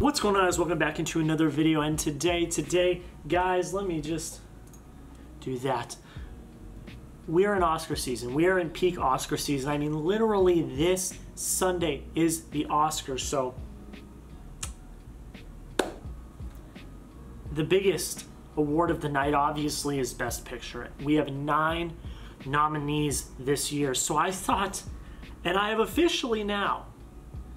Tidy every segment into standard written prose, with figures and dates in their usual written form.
What's going on, guys? Welcome back into another video, and today, guys, let me just do that. We're in Oscar season. We are in peak Oscar season. I mean, literally this Sunday is the Oscars, so the biggest award of the night, obviously, is Best Picture. We have 9 nominees this year, so I thought, and I have officially now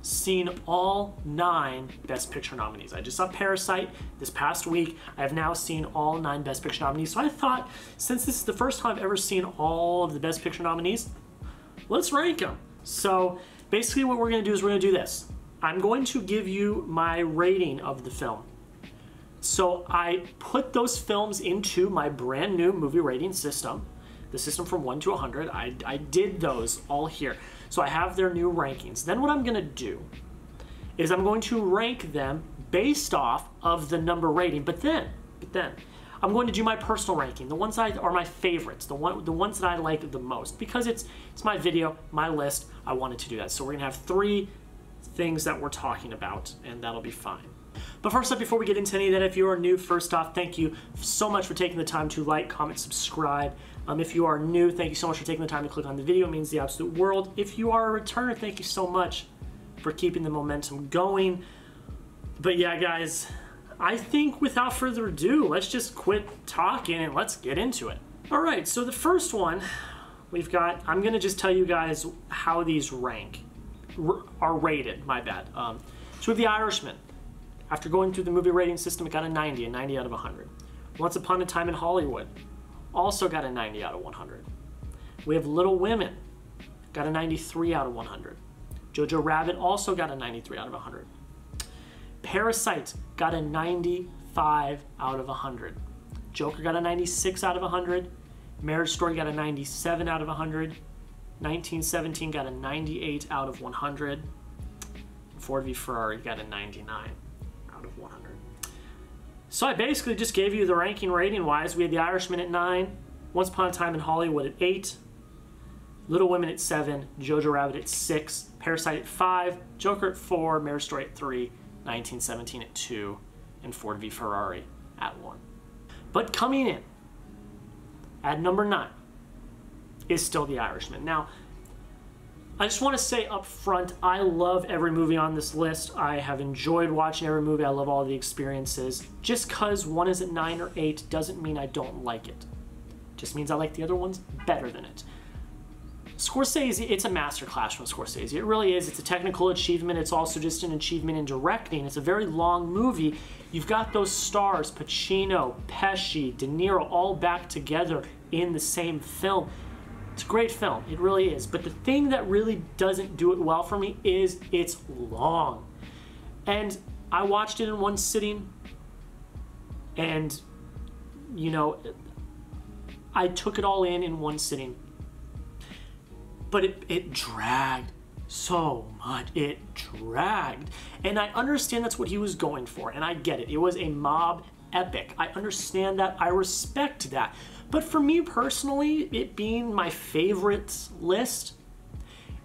seen all 9 Best Picture nominees. I just saw Parasite this past week. I have now seen all 9 Best Picture nominees. So I thought, since this is the first time I've ever seen all of the Best Picture nominees, let's rank them. So basically what we're gonna do is we're gonna do this. I'm going to give you my rating of the film. So I put those films into my brand new movie rating system, the system from 1 to 100. I did those all here. So I have their new rankings. Then what I'm gonna do is I'm going to rank them based off of the number rating, but then I'm going to do my personal ranking, the ones that are my favorites, the ones that I like the most, because it's my video, my list, I wanted to do that. So we're gonna have 3 things that we're talking about, and that'll be fine. But first up, before we get into any of that, if you are new, first off, thank you so much for taking the time to like, comment, subscribe. If you are new, thank you so much for taking the time to click on the video. It means the absolute world. If you are a returner, thank you so much for keeping the momentum going. But yeah, guys, I think without further ado, let's just quit talking and let's get into it. All right, so the first one we've got, I'm going to just tell you guys how these are rated, my bad. So The Irishman. After going through the movie rating system, it got a 90 out of 100. Once Upon a Time in Hollywood also got a 90 out of 100. We have Little Women, got a 93 out of 100. Jojo Rabbit also got a 93 out of 100. Parasite got a 95 out of 100. Joker got a 96 out of 100. Marriage Story got a 97 out of 100. 1917 got a 98 out of 100. Ford v Ferrari got a 99. Of 100. So I basically just gave you the ranking rating wise. We had The Irishman at 9, Once Upon a Time in Hollywood at 8, Little Women at 7, Jojo Rabbit at 6, Parasite at 5, Joker at 4, Marriage Story at 3, 1917 at 2, and Ford v Ferrari at 1. But coming in at number 9 is still The Irishman. Now, I just want to say up front, I love every movie on this list. I have enjoyed watching every movie. I love all the experiences. Just because one is at 9 or 8 doesn't mean I don't like it. Just means I like the other ones better than it. Scorsese, it's a masterclass from Scorsese. It really is. It's a technical achievement. It's also just an achievement in directing. It's a very long movie. You've got those stars, Pacino, Pesci, De Niro, all back together in the same film. It's a great film, it really is. But the thing that really doesn't do it well for me is it's long. And I watched it in one sitting, and you know, I took it all in one sitting. But it dragged so much, it dragged. And I understand that's what he was going for, and I get it. It was a mob epic. I understand that, I respect that. But for me personally, it being my favorites list,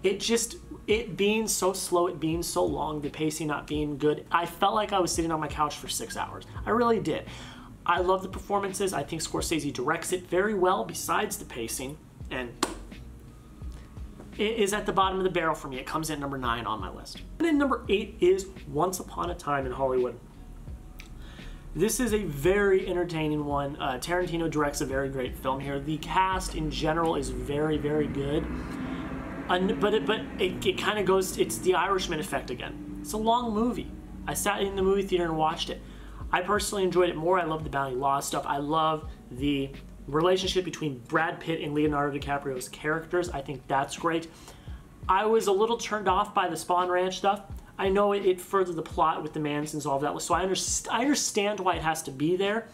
it being so slow, it being so long, the pacing not being good, I felt like I was sitting on my couch for 6 hours. I really did. I love the performances. I think Scorsese directs it very well besides the pacing, and it is at the bottom of the barrel for me. It comes in number 9 on my list. And then number 8 is Once Upon a Time in Hollywood. This is a very entertaining one. Tarantino directs a very great film here. The cast in general is very, very good. But it kind of goes, it's the Irishman effect again. It's a long movie. I sat in the movie theater and watched it. I personally enjoyed it more. I love the Bounty Law stuff. I love the relationship between Brad Pitt and Leonardo DiCaprio's characters. I think that's great. I was a little turned off by the Spawn Ranch stuff. I know it furthered the plot with the Mansons, all of that, so I understand why it has to be there,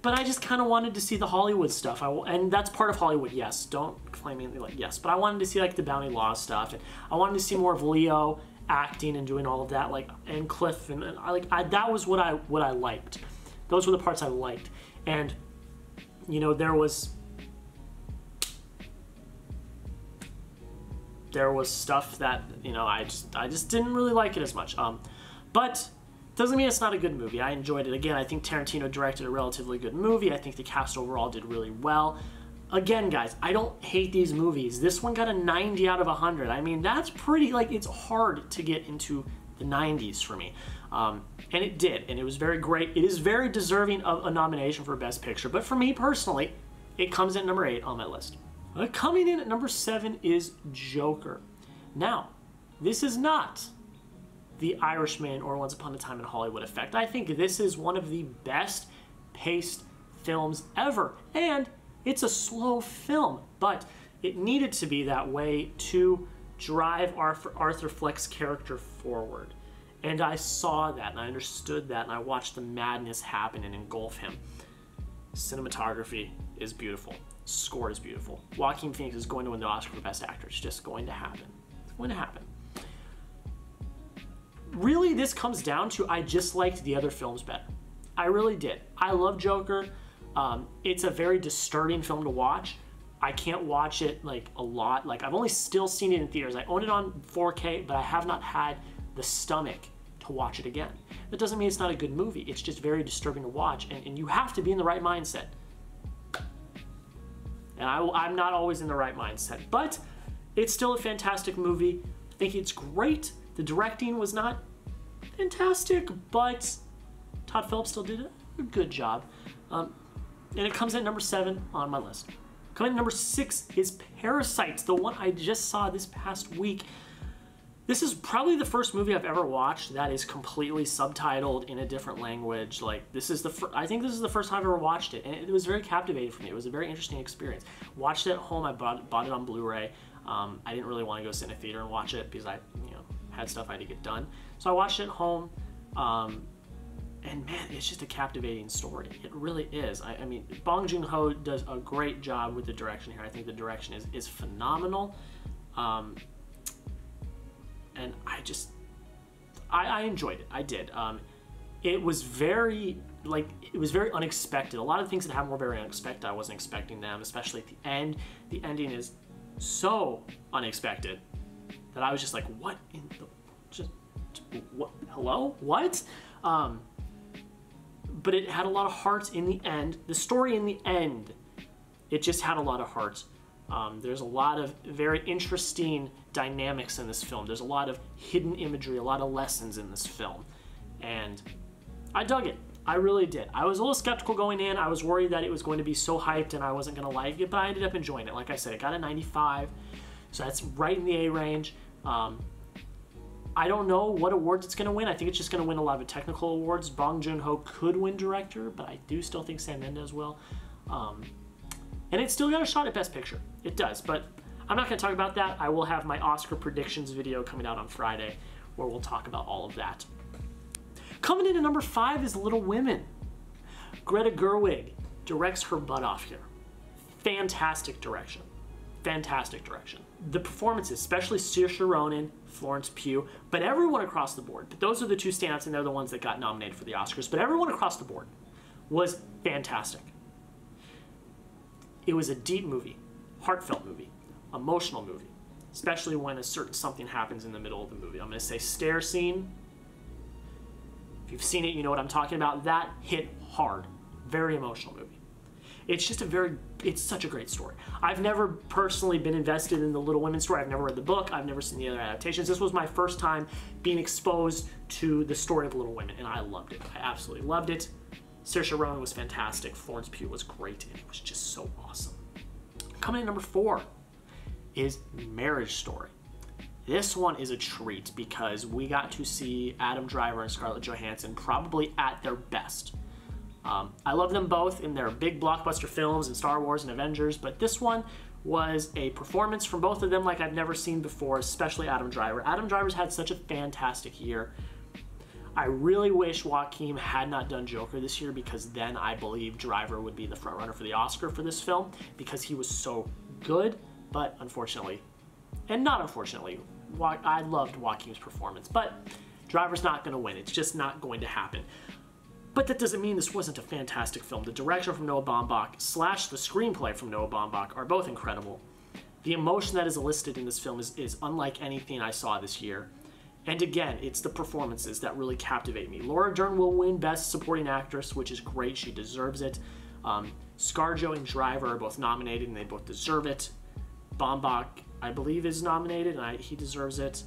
but I just kind of wanted to see the Hollywood stuff, and that's part of Hollywood, yes, don't claim anything like yes, but I wanted to see like the Bounty Law stuff, and I wanted to see more of Leo acting and doing all of that, like, and Cliff, and that was what I liked. Those were the parts I liked, and, you know, there was stuff that, you know, I just didn't really like it as much. But Doesn't mean it's not a good movie. I enjoyed it. Again, I think Tarantino directed a relatively good movie. I think the cast overall did really well. Again, guys, I don't hate these movies. This one got a 90 out of 100. I mean, that's pretty, like, it's hard to get into the 90s for me. And it did, and it was very great. It is very deserving of a nomination for Best Picture, but for me personally, it comes in number 8 on my list. Coming in at number 7 is Joker. Now, this is not The Irishman or Once Upon a Time in Hollywood effect. I think this is one of the best paced films ever, and it's a slow film, but it needed to be that way to drive Arthur Fleck's character forward. And I saw that, and I understood that, and I watched the madness happen and engulf him. Cinematography is beautiful. Score is beautiful. Joaquin Phoenix is going to win the Oscar for Best Actor. It's just going to happen. It's going to happen. Really, this comes down to I just liked the other films better. I really did. I love Joker. It's a very disturbing film to watch. I can't watch it like a lot. Like, I've only still seen it in theaters. I own it on 4K, but I have not had the stomach to watch it again. That doesn't mean it's not a good movie. It's just very disturbing to watch, and you have to be in the right mindset. And I'm not always in the right mindset, but it's still a fantastic movie. I think it's great. The directing was not fantastic, but Todd Phillips still did a good job. And it comes in at number 7 on my list. Coming in at number 6 is Parasite, the one I just saw this past week. This is probably the first movie I've ever watched that is completely subtitled in a different language. Like, this is the I think this is the first time I've ever watched it, and it was very captivating for me. It was a very interesting experience. Watched it at home. I bought it on Blu-ray. I didn't really want to go sit in a theater and watch it because I, you know, had stuff I had to get done. So I watched it at home, and man, it's just a captivating story. It really is. I mean, Bong Joon-ho does a great job with the direction here. I think the direction is phenomenal. And I enjoyed it. I did. It was very, like, it was very unexpected. A lot of things that happened were very unexpected. I wasn't expecting them, especially at the end. The ending is so unexpected that I was just like, what in the, what, hello, what? But it had a lot of hearts in the end. The story in the end, it just had a lot of hearts. There's a lot of very interesting dynamics in this film. There's a lot of hidden imagery, a lot of lessons in this film. And I dug it. I really did. I was a little skeptical going in. I was worried that it was going to be so hyped and I wasn't going to like it, but I ended up enjoying it. Like I said, it got a 95, so that's right in the A range. I don't know what awards it's going to win. I think it's just going to win a lot of technical awards. Bong Joon-ho could win director, but I do still think Sam Mendes will. And it's still got a shot at Best Picture. It does, but I'm not going to talk about that. I will have my Oscar predictions video coming out on Friday where we'll talk about all of that. Coming in at number 5 is Little Women. Greta Gerwig directs her butt off here. Fantastic direction. Fantastic direction. The performances, especially Saoirse Ronan, Florence Pugh, but everyone across the board. But those are the two standouts, and they're the ones that got nominated for the Oscars. But everyone across the board was fantastic. It was a deep movie, heartfelt movie, emotional movie, especially when a certain something happens in the middle of the movie. I'm going to say stair scene. If you've seen it, you know what I'm talking about. That hit hard. Very emotional movie. It's just a very, it's such a great story. I've never personally been invested in the Little Women story. I've never read the book. I've never seen the other adaptations. This was my first time being exposed to the story of Little Women, and I loved it. I absolutely loved it. Saoirse Ronan was fantastic. Florence Pugh was great, and it was just so awesome. Coming in at number 4 is Marriage Story. This one is a treat because we got to see Adam Driver and Scarlett Johansson probably at their best. I love them both in their big blockbuster films and Star Wars and Avengers, but this one was a performance from both of them like I've never seen before, especially Adam Driver. Adam Driver's had such a fantastic year. I really wish Joaquin had not done Joker this year, because then I believe Driver would be the frontrunner for the Oscar for this film because he was so good, but unfortunately, and not unfortunately, I loved Joaquin's performance, but Driver's not going to win. It's just not going to happen. But that doesn't mean this wasn't a fantastic film. The direction from Noah Baumbach / the screenplay from Noah Baumbach are both incredible. The emotion that is elicited in this film is unlike anything I saw this year. And again, it's the performances that really captivate me. Laura Dern will win Best Supporting Actress, which is great. She deserves it. ScarJo and Driver are both nominated, and they both deserve it. Baumbach, I believe, is nominated, and he deserves it.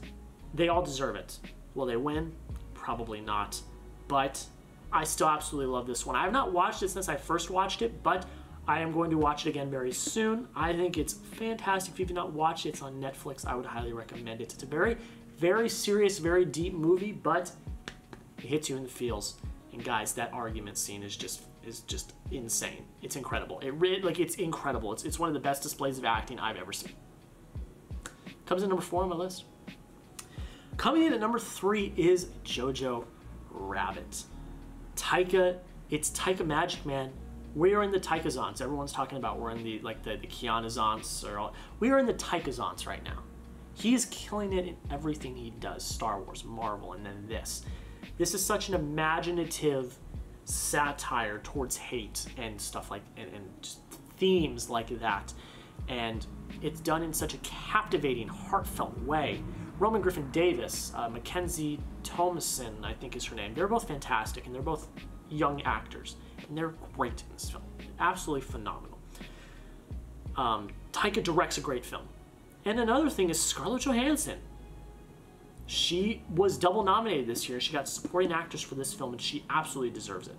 They all deserve it. Will they win? Probably not. But I still absolutely love this one. I have not watched it since I first watched it, but I am going to watch it again very soon. I think it's fantastic. If you've not watched it, it's on Netflix. I would highly recommend it. It's a very, very serious, very deep movie, but it hits you in the feels. And guys, that argument scene is just insane. It's incredible. It's incredible. It's one of the best displays of acting I've ever seen. Comes in number 4 on my list. Coming in at number 3 is Jojo Rabbit. It's Taika Magic Man. We are in the Taikazons. Everyone's talking about we're in the Kianazons we are in the Taikazons right now. He is killing it in everything he does. Star Wars, Marvel, and then this. This is such an imaginative satire towards hate and stuff like and just themes like that. And it's done in such a captivating, heartfelt way. Roman Griffin Davis, Mackenzie Thompson, I think is her name. They're both fantastic, and they're both young actors, and they're great in this film. Absolutely phenomenal. Taika directs a great film. And another thing is Scarlett Johansson. She was double nominated this year. She got supporting actress for this film, and she absolutely deserves it.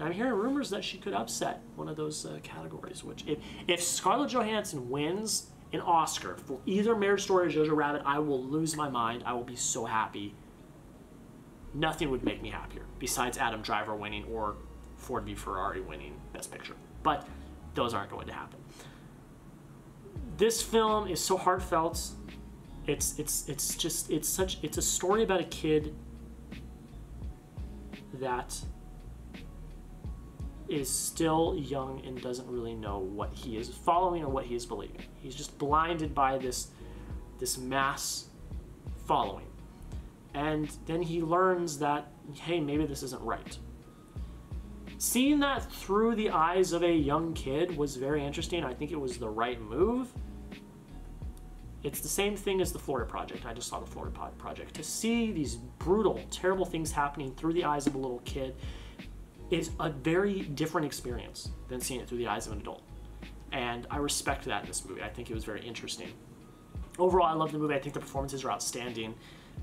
And I'm hearing rumors that she could upset one of those categories, which if Scarlett Johansson wins an Oscar for either Marriage Story or Jojo Rabbit, I will lose my mind. I will be so happy. Nothing would make me happier besides Adam Driver winning or Ford v Ferrari winning Best Picture. But those aren't going to happen. This film is so heartfelt. It's a story about a kid that is still young and doesn't really know what he is following or what he is believing. He's just blinded by this mass following. And then he learns that, hey, maybe this isn't right. Seeing that through the eyes of a young kid was very interesting. I think it was the right move. It's the same thing as The Florida Project. I just saw The Florida Project. To see these brutal, terrible things happening through the eyes of a little kid is a very different experience than seeing it through the eyes of an adult. And I respect that in this movie. I think it was very interesting. Overall, I love the movie. I think the performances are outstanding.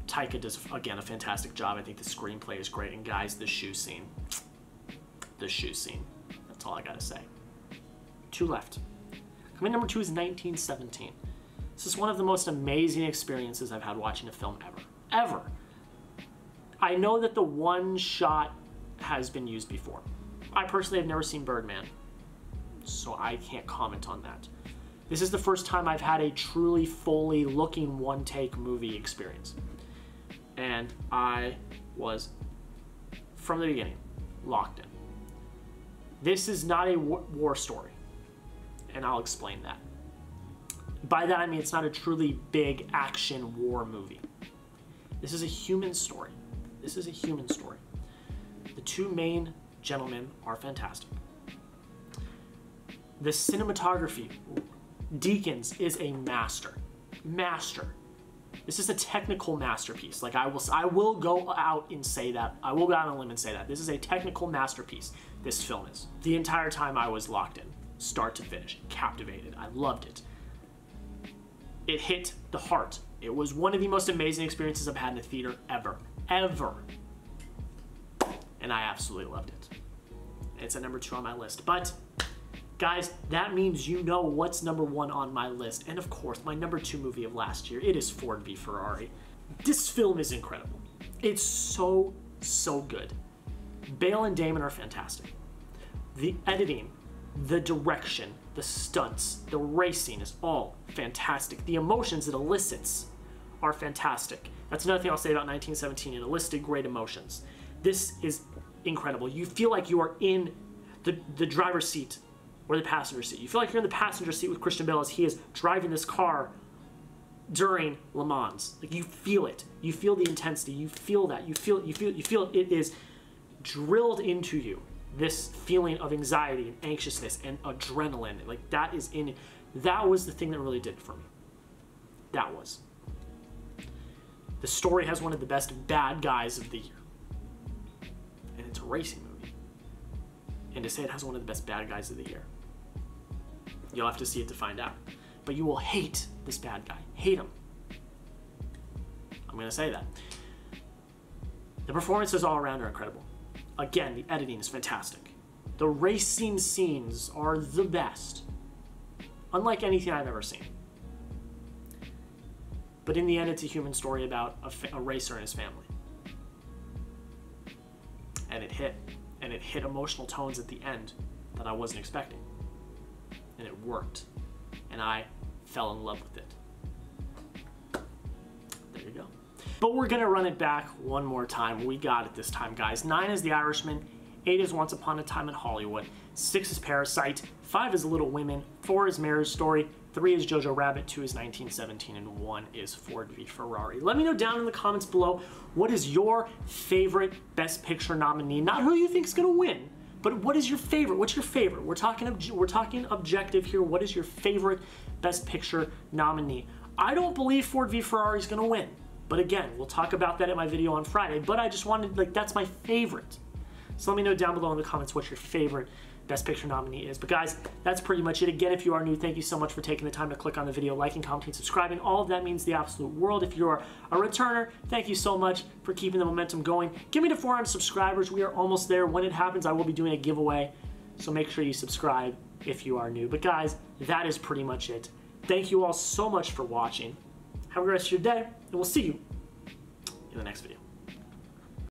Taika does, again, a fantastic job. I think the screenplay is great. And guys, the shoe scene. The shoe scene. That's all I gotta say. 2 left. Coming in number 2 is 1917. This is one of the most amazing experiences I've had watching a film ever. I know that the one shot has been used before. I personally have never seen Birdman, so I can't comment on that. This is the first time I've had a truly, fully looking one-take movie experience. And I was, from the beginning, locked in. This is not a war story, and I'll explain that. By that I mean it's not a truly big action war movie. This is a human story. This is a human story. The two main gentlemen are fantastic. The cinematography, Deakins is a master. This is a technical masterpiece. Like I will go out and say that. I will go out on a limb and say that. This is a technical masterpiece, this film is. The entire time I was locked in, start to finish, captivated. I loved it. It hit the heart. It was one of the most amazing experiences I've had in the theater ever. And I absolutely loved it. It's at number 2 on my list. But guys, that means you know what's number 1 on my list. And of course, my number 2 movie of last year, it is Ford v Ferrari. This film is incredible. It's so, so good. Bale and Damon are fantastic. The editing, the direction, the stunts, the racing is all fantastic. The emotions it elicits are fantastic. That's another thing I'll say about 1917. It elicited great emotions. This is incredible. You feel like you are in the driver's seat or the passenger seat. You feel like you're in the passenger seat with Christian Bale as he is driving this car during Le Mans. Like you feel it. You feel the intensity. You feel that. You feel it. It is drilled into you. This feeling of anxiety and anxiousness and adrenaline, like that is in it. That was the thing that really did it for me. That was. The story has one of the best bad guys of the year. And it's a racing movie. And to say it has one of the best bad guys of the year, you'll have to see it to find out. But you will hate this bad guy. Hate him. I'm going to say that. The performances all around are incredible. Again, the editing is fantastic. The racing scenes are the best. Unlike anything I've ever seen. But in the end, it's a human story about a racer and his family. And it hit. And it hit emotional tones at the end that I wasn't expecting. And it worked. And I fell in love with it. There you go. But we're going to run it back one more time. We got it this time, guys. 9 is The Irishman. 8 is Once Upon a Time in Hollywood. 6 is Parasite. 5 is Little Women. 4 is Marriage Story. 3 is Jojo Rabbit. 2 is 1917. And 1 is Ford v Ferrari. Let me know down in the comments below, what is your favorite Best Picture nominee? Not who you think is going to win. But what is your favorite? What's your favorite? We're talking objective here. What is your favorite Best Picture nominee? I don't believe Ford v Ferrari is going to win. But again, we'll talk about that in my video on Friday. But I just wanted, like, that's my favorite. So let me know down below in the comments what your favorite Best Picture nominee is. But guys, that's pretty much it. Again, if you are new, thank you so much for taking the time to click on the video, liking, commenting, subscribing. All of that means the absolute world. If you're a returner, thank you so much for keeping the momentum going. Get me to 400 subscribers. We are almost there. When it happens, I will be doing a giveaway. So make sure you subscribe if you are new. But guys, that is pretty much it. Thank you all so much for watching. Have a good rest of your day, and we'll see you in the next video.